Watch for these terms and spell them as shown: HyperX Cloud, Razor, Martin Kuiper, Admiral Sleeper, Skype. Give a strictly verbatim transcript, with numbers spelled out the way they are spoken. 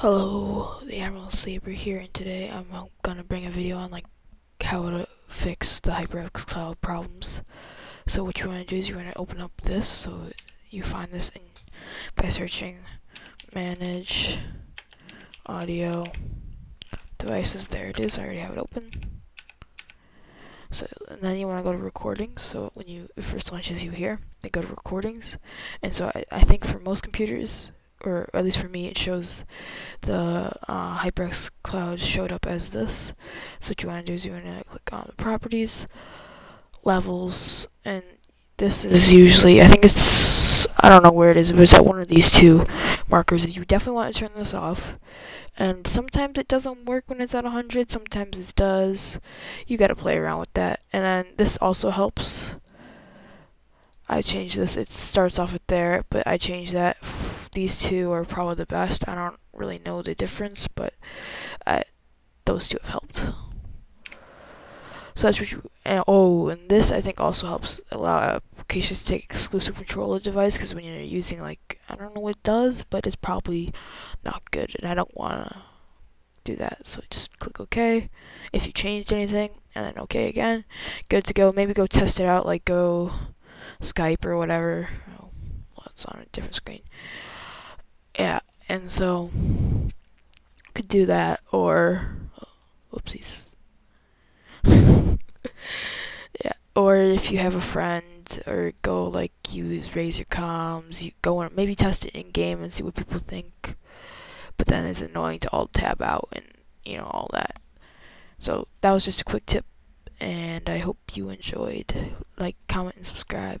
Hello, the Admiral Sleeper here, and today I'm gonna bring a video on like how to fix the HyperX Cloud problems. So what you wanna do is you wanna open up this, so you find this in, by searching manage audio devices. There it is, I already have it open. So and then you wanna go to recordings, so when you it first launches you here, they go to recordings. And so I, I think for most computers, or at least for me, it shows the uh, HyperX Cloud showed up as this. So what you want to do is you want to click on the properties, levels, and this is usually, I think it's, I don't know where it is, but it's at one of these two markers. You definitely want to turn this off. And sometimes it doesn't work when it's at one hundred, sometimes it does. You got to play around with that. And then this also helps. I changed this, it starts off at there, but I changed that. These two are probably the best. I don't really know the difference, but I, those two have helped. So that's what you, and oh, and this I think also helps allow applications to take exclusive control of the device, because when you're using, like, I don't know what it does, but it's probably not good, and I don't want to do that. So just click OK if you changed anything, and then OK again. Good to go. Maybe go test it out, like go Skype or whatever. Oh, well, it's on a different screen. Yeah, and so could do that, or oh, whoopsies. Yeah, or if you have a friend, or go like use Razor comms. You go and maybe test it in game and see what people think. But then it's annoying to alt tab out and you know all that. So that was just a quick tip, and I hope you enjoyed. Like, comment, and subscribe.